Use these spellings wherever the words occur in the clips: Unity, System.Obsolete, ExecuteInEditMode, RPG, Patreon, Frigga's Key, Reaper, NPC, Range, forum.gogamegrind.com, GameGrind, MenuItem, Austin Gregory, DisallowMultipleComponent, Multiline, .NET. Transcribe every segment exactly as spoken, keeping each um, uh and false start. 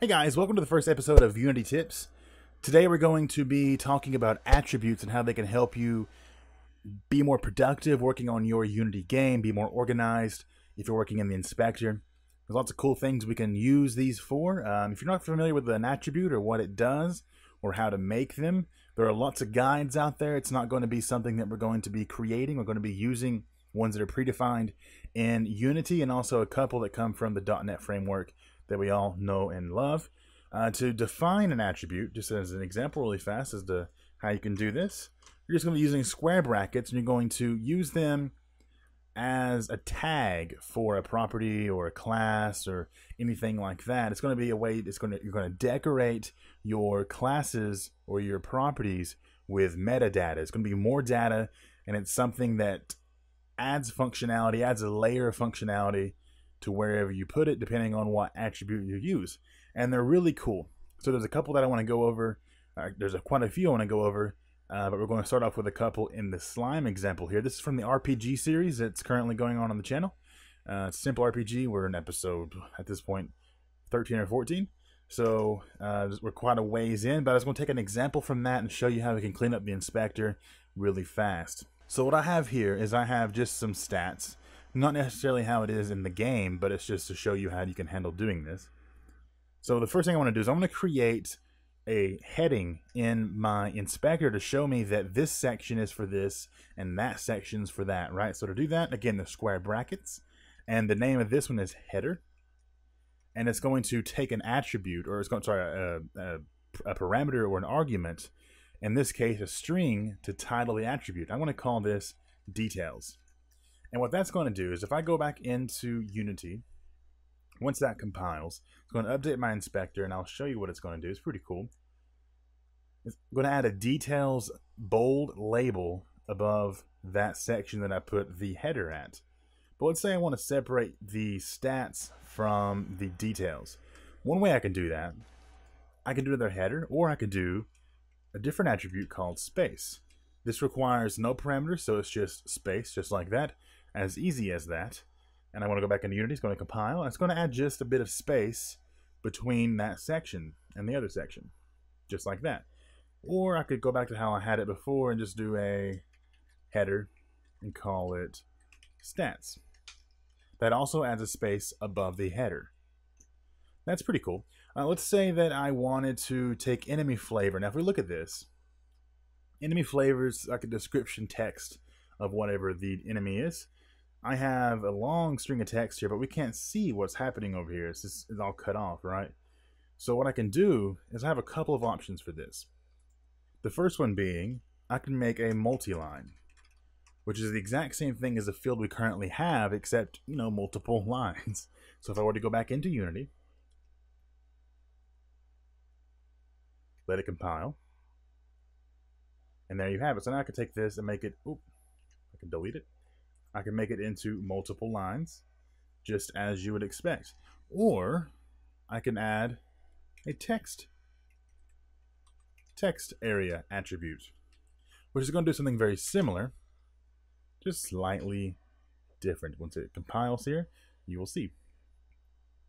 Hey guys, welcome to the first episode of Unity Tips. Today we're going to be talking about attributes and how they can help you be more productive working on your Unity game, be more organized if you're working in the inspector. There's lots of cool things we can use these for. Um, if you're not familiar with an attribute or what it does or how to make them, there are lots of guides out there. It's not going to be something that we're going to be creating. We're going to be using ones that are predefined in Unity and also a couple that come from the dot net framework that we all know and love. Uh, to define an attribute, just as an example really fast as to how you can do this, you're just gonna be using square brackets and you're going to use them as a tag for a property or a class or anything like that. It's gonna be a way, it's gonna, you're gonna decorate your classes or your properties with metadata. It's gonna be more data, and it's something that adds functionality, adds a layer of functionality to wherever you put it, depending on what attribute you use. And they're really cool. So there's a couple that I want to go over. Uh, there's a, quite a few I want to go over, uh, but we're going to start off with a couple in the slime example here. This is from the R P G series that's currently going on on the channel. Uh, Simple R P G, we're in episode, at this point, thirteen or fourteen. So uh, we're quite a ways in, but I was going to take an example from that and show you how we can clean up the inspector really fast. So what I have here is I have just some stats. Not necessarily how it is in the game, but it's just to show you how you can handle doing this. So the first thing I want to do is I want to create a heading in my inspector to show me that this section is for this and that section's for that, right? So to do that, again, the square brackets, and the name of this one is header, and it's going to take an attribute, or it's going to, sorry, a, a, a parameter or an argument, in this case a string, to title the attribute. I want to call this details. And what that's going to do is if I go back into Unity, once that compiles, it's going to update my inspector, and I'll show you what it's going to do. It's pretty cool. It's going to add a details bold label above that section that I put the header at. But let's say I want to separate the stats from the details. One way I can do that, I can do their header, or I could do a different attribute called space. This requires no parameters, so it's just space, just like that. As easy as that. And I want to go back into Unity. It's going to compile. It's going to add just a bit of space between that section and the other section, just like that. Or I could go back to how I had it before and just do a header and call it stats. That also adds a space above the header. That's pretty cool. Uh, let's say that I wanted to take enemy flavor. Now if we look at this, enemy flavors like a description text of whatever the enemy is. I have a long string of text here, but we can't see what's happening over here. It's just, it's all cut off, right? So what I can do is I have a couple of options for this. The first one being, I can make a multiline, which is the exact same thing as a field we currently have, except, you know, multiple lines. So if I were to go back into Unity, let it compile, and there you have it. So now I can take this and make it, oop, I can delete it. I can make it into multiple lines, just as you would expect. Or I can add a text, text area attribute, which is going to do something very similar, just slightly different. Once it compiles here, you will see.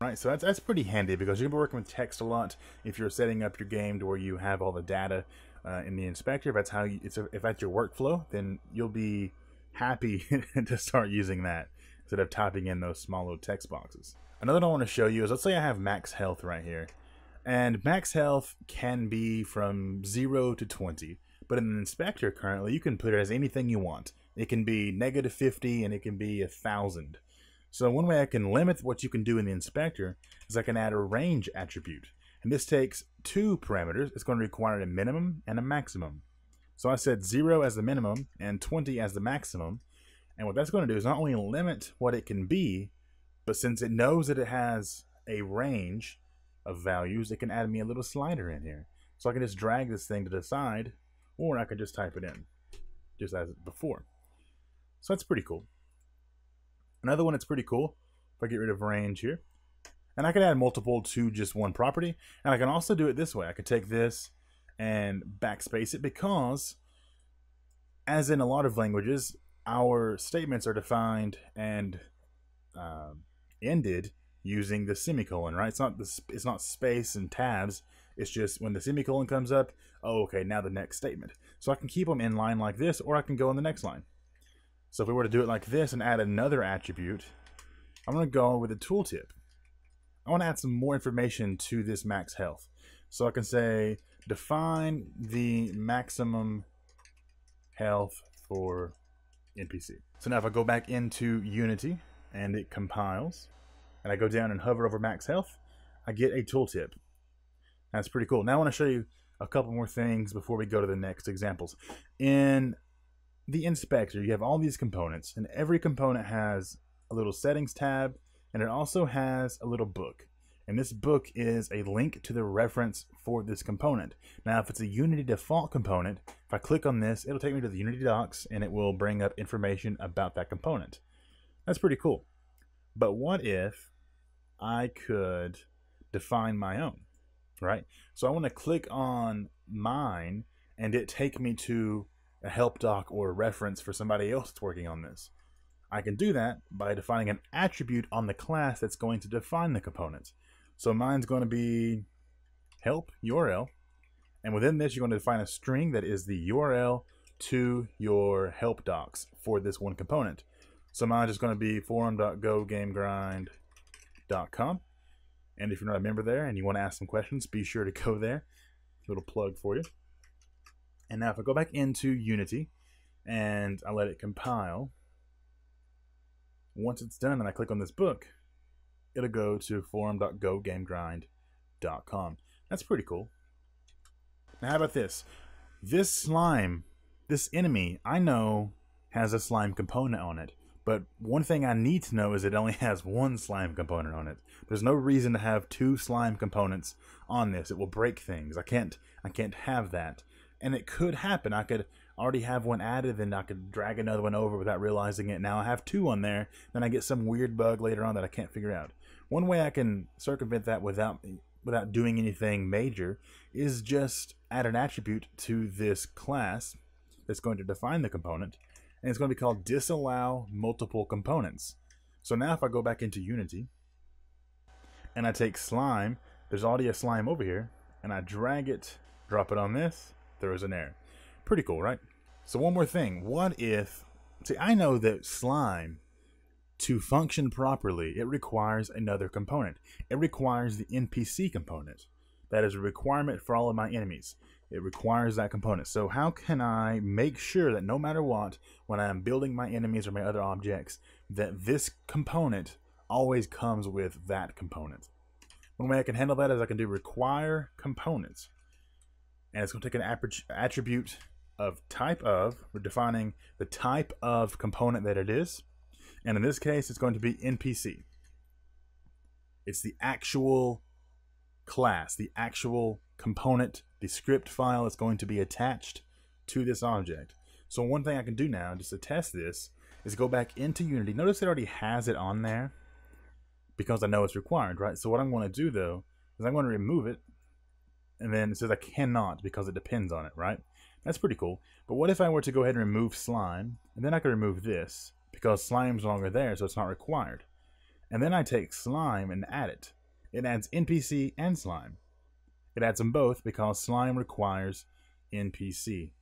Right, so that's, that's pretty handy because you're going to be working with text a lot if you're setting up your game to where you have all the data uh, in the inspector. If that's how you, it's a, if that's your workflow, then you'll be happy to start using that instead of typing in those small little text boxes. Another one I want to show you is, let's say I have max health right here, and max health can be from zero to twenty, but in the inspector currently you can put it as anything you want. It can be negative fifty and it can be a thousand. So one way I can limit what you can do in the inspector is I can add a range attribute, and this takes two parameters. It's going to require a minimum and a maximum. So I said zero as the minimum and twenty as the maximum. And what that's going to do is not only limit what it can be, but since it knows that it has a range of values, it can add me a little slider in here. So I can just drag this thing to the side, or I could just type it in just as before. So that's pretty cool. Another one that's pretty cool, if I get rid of range here, and I can add multiple to just one property. And I can also do it this way. I could take this and backspace it, because as in a lot of languages, our statements are defined and uh, ended using the semicolon, right? It's not this, it's not space and tabs. It's just when the semicolon comes up, oh, okay, now the next statement. So I can keep them in line like this, or I can go in the next line. So if we were to do it like this and add another attribute, I'm going to go with a tooltip. I want to add some more information to this max health. So I can say, define the maximum health for N P C. So now if I go back into Unity and it compiles, and I go down and hover over max health, I get a tooltip. That's pretty cool. Now I want to show you a couple more things before we go to the next examples. In the inspector, you have all these components, and every component has a little settings tab, and it also has a little book. And this book is a link to the reference for this component. Now, if it's a Unity default component, if I click on this, it'll take me to the Unity docs, and it will bring up information about that component. That's pretty cool. But what if I could define my own, right? So I want to click on mine, and it take me to a help doc or a reference for somebody else that's working on this. I can do that by defining an attribute on the class that's going to define the component. So mine's going to be help U R L, and within this you're going to define a string that is the U R L to your help docs for this one component. So mine's just going to be forum dot go game grind dot com, and if you're not a member there and you want to ask some questions, be sure to go there. Little plug for you. And now if I go back into Unity and I let it compile, once it's done and I click on this book, it'll go to forum dot go game grind dot com. That's pretty cool. Now how about this? This slime, this enemy, I know has a slime component on it. But one thing I need to know is it only has one slime component on it. There's no reason to have two slime components on this. It will break things. I can't, I can't have that. And it could happen. I could already have one added, then I could drag another one over without realizing it. Now I have two on there, then I get some weird bug later on that I can't figure out. One way I can circumvent that without without doing anything major is just add an attribute to this class that's going to define the component, and it's going to be called disallow multiple components. So now if I go back into Unity and I take slime, there's already a slime over here, and I drag it, drop it on this, there is an error. Pretty cool, right? So one more thing. What if, see, I know that slime, to function properly, it requires another component. It requires the N P C component. That is a requirement for all of my enemies. It requires that component. So how can I make sure that no matter what, when I'm building my enemies or my other objects, that this component always comes with that component? One way I can handle that is I can do require components. And it's going to take an attribute of type of, we're defining the type of component that it is. And in this case, it's going to be N P C. It's the actual class, the actual component, the script file that's going to be attached to this object. So one thing I can do now, just to test this, is go back into Unity. Notice it already has it on there because I know it's required, right? So what I'm going to do, though, is I'm going to remove it. And then it says I cannot because it depends on it, right? That's pretty cool. But what if I were to go ahead and remove slime, and then I could remove this because slime's no longer there, so it's not required. And then I take slime and add it. It adds N P C and slime. It adds them both because slime requires N P C.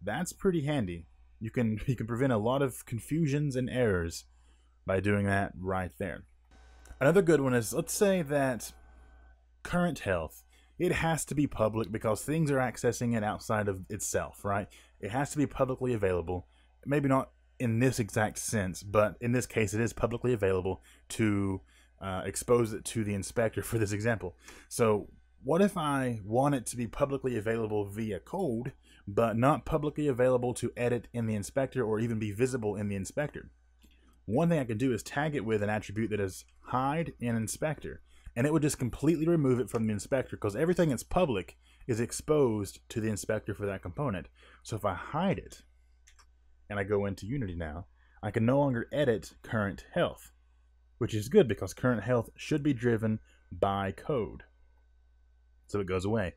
That's pretty handy. You can you can prevent a lot of confusions and errors by doing that right there. Another good one is, let's say that current health, it has to be public because things are accessing it outside of itself, right? It has to be publicly available. Maybe not in this exact sense, but in this case, it is publicly available to uh, expose it to the inspector for this example. So what if I want it to be publicly available via code, but not publicly available to edit in the inspector or even be visible in the inspector? One thing I can do is tag it with an attribute that is hide in inspector. And it would just completely remove it from the inspector because everything that's public is exposed to the inspector for that component. So if I hide it and I go into Unity now, I can no longer edit current health, which is good because current health should be driven by code. So it goes away.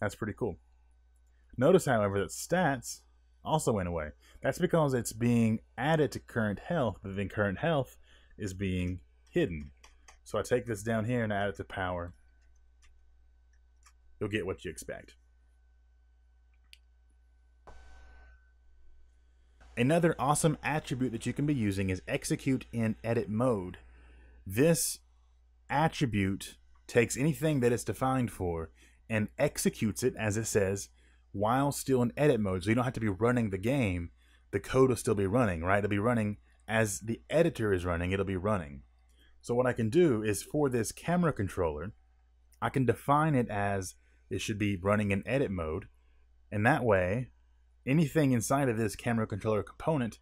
That's pretty cool. Notice, however, that stats also went away. That's because it's being added to current health, but then current health is being hidden. So I take this down here and add it to power. You'll get what you expect. Another awesome attribute that you can be using is execute in edit mode. This attribute takes anything that it's defined for and executes it, as it says, while still in edit mode. So you don't have to be running the game. The code will still be running, right? It'll be running as the editor is running, it'll be running. So what I can do is, for this camera controller, I can define it as it should be running in edit mode. And that way, anything inside of this camera controller component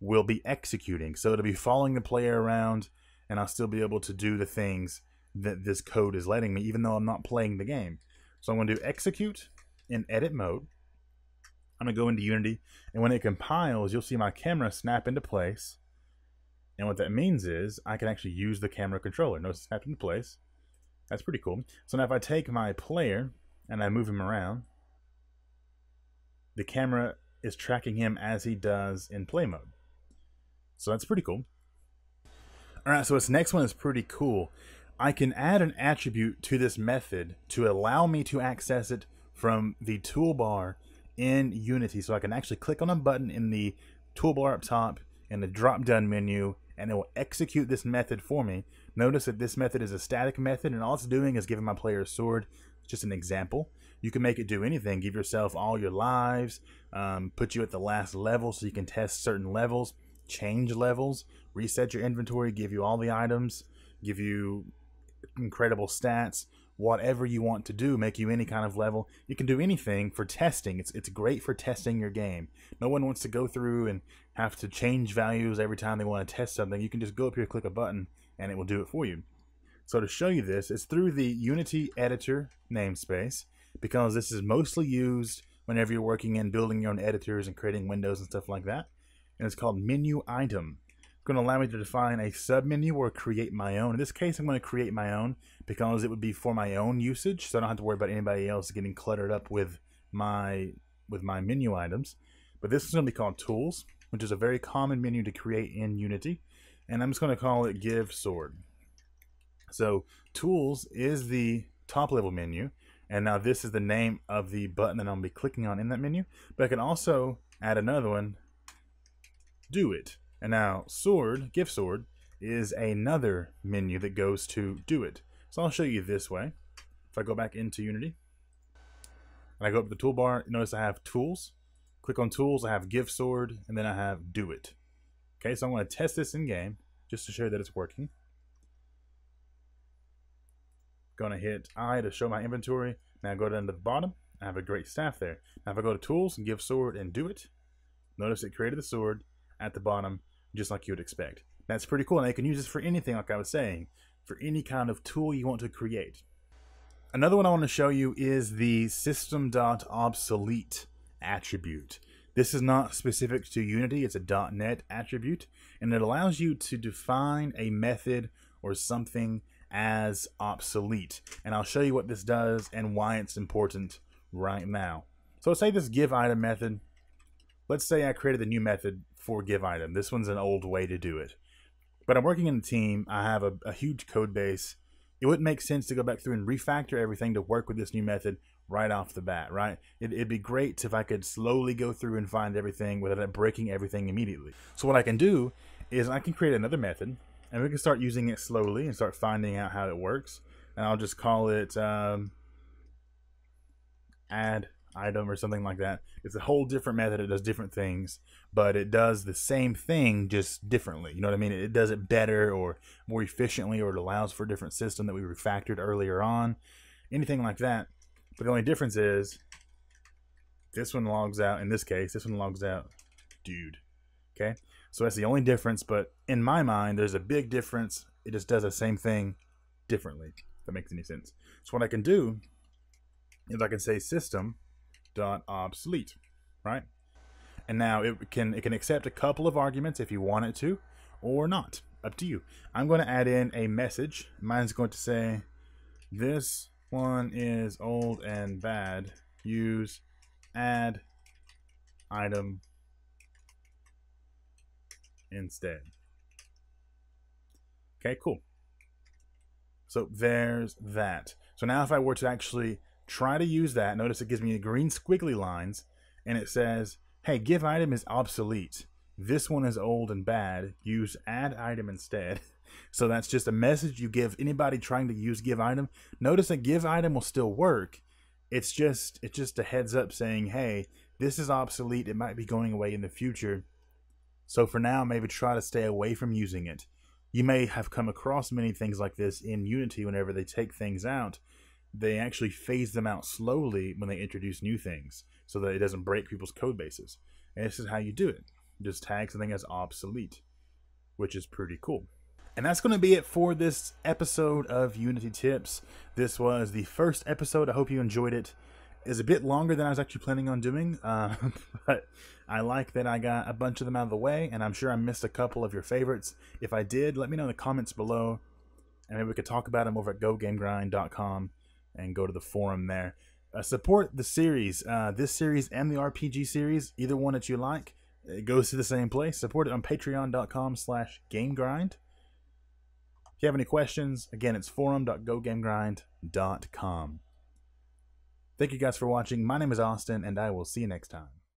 will be executing. So it'll be following the player around, and I'll still be able to do the things that this code is letting me, even though I'm not playing the game. So I'm going to do execute in edit mode. I'm going to go into Unity, and when it compiles, you'll see my camera snap into place. And what that means is I can actually use the camera controller. Notice it snapped into place. That's pretty cool. So now if I take my player and I move him around, the camera is tracking him as he does in play mode. So that's pretty cool. All right, so this next one is pretty cool. I can add an attribute to this method to allow me to access it from the toolbar in Unity. So I can actually click on a button in the toolbar up top in the drop-down menu, and it will execute this method for me. Notice that this method is a static method, and all it's doing is giving my player a sword. It's just an example. You can make it do anything. Give yourself all your lives, um, put you at the last level so you can test certain levels, change levels, reset your inventory, give you all the items, give you incredible stats, whatever you want to do, make you any kind of level. You can do anything for testing. It's it's great for testing your game. No one wants to go through and have to change values every time they want to test something. You can just go up here, click a button, and it will do it for you. So to show you this, it's through the Unity editor namespace, because this is mostly used whenever you're working in building your own editors and creating windows and stuff like that. And it's called MenuItem. It's going to allow me to define a submenu or create my own. In this case, I'm going to create my own because it would be for my own usage, so I don't have to worry about anybody else getting cluttered up with my with my menu items. But this is going to be called Tools, which is a very common menu to create in Unity, and I'm just going to call it Give Sword. So Tools is the top level menu, and now this is the name of the button that I'll be clicking on in that menu. But I can also add another one, Do It. And now sword, gift sword, is another menu that goes to do it. So I'll show you this way. If I go back into Unity and I go up to the toolbar, notice I have tools. Click on tools, I have gift sword, and then I have do it. Okay, so I'm going to test this in game just to show that it's working. Going to hit I to show my inventory. Now go down to the bottom. I have a great staff there. Now if I go to tools and give sword and do it, notice it created the sword at the bottom, just like you would expect. That's pretty cool, and you can use this for anything, like I was saying, for any kind of tool you want to create. Another one I want to show you is the System.Obsolete attribute. This is not specific to Unity, it's a dot net attribute, and it allows you to define a method or something as obsolete. And I'll show you what this does and why it's important right now. So say this give item method, let's say I created a new method for give item. This one's an old way to do it. But I'm working in a team. I have a, a huge code base. It wouldn't make sense to go back through and refactor everything to work with this new method right off the bat, right? It, it'd be great if I could slowly go through and find everything without breaking everything immediately. So what I can do is I can create another method, and we can start using it slowly and start finding out how it works. And I'll just call it um, add item or something like that. It's a whole different method. It does different things, but it does the same thing just differently. You know what I mean? It does it better or more efficiently, or it allows for a different system that we refactored earlier on, anything like that. But the only difference is this one logs out. In this case, this one logs out, dude. Okay. So that's the only difference. But in my mind, there's a big difference. It just does the same thing differently, if that makes any sense. So what I can do is I can say system dot obsolete, right? And now it can it can accept a couple of arguments if you want it to or not, up to you. I'm going to add in a message. Mine's going to say this one is old and bad, use add item instead. Okay, cool. So there's that. So now if I were to actually try to use that, notice it gives me the green squiggly lines, and it says, hey, give item is obsolete. This one is old and bad. Use add item instead. So that's just a message you give anybody trying to use give item. Notice that give item will still work. It's just it's just a heads up saying, hey, this is obsolete. It might be going away in the future. So for now, maybe try to stay away from using it. You may have come across many things like this in Unity. Whenever they take things out, they actually phase them out slowly when they introduce new things so that it doesn't break people's code bases. And this is how you do it. Just tag something as obsolete, which is pretty cool. And that's going to be it for this episode of Unity Tips. This was the first episode. I hope you enjoyed it. It's a bit longer than I was actually planning on doing, uh, but I like that I got a bunch of them out of the way, and I'm sure I missed a couple of your favorites. If I did, let me know in the comments below, and maybe we could talk about them over at go game grind dot com and go to the forum there. Uh, support the series, uh, this series and the R P G series, either one that you like. It goes to the same place. Support it on patreon dot com slash game grind. If you have any questions, again, it's forum dot go game grind dot com. Thank you guys for watching. My name is Austin, and I will see you next time.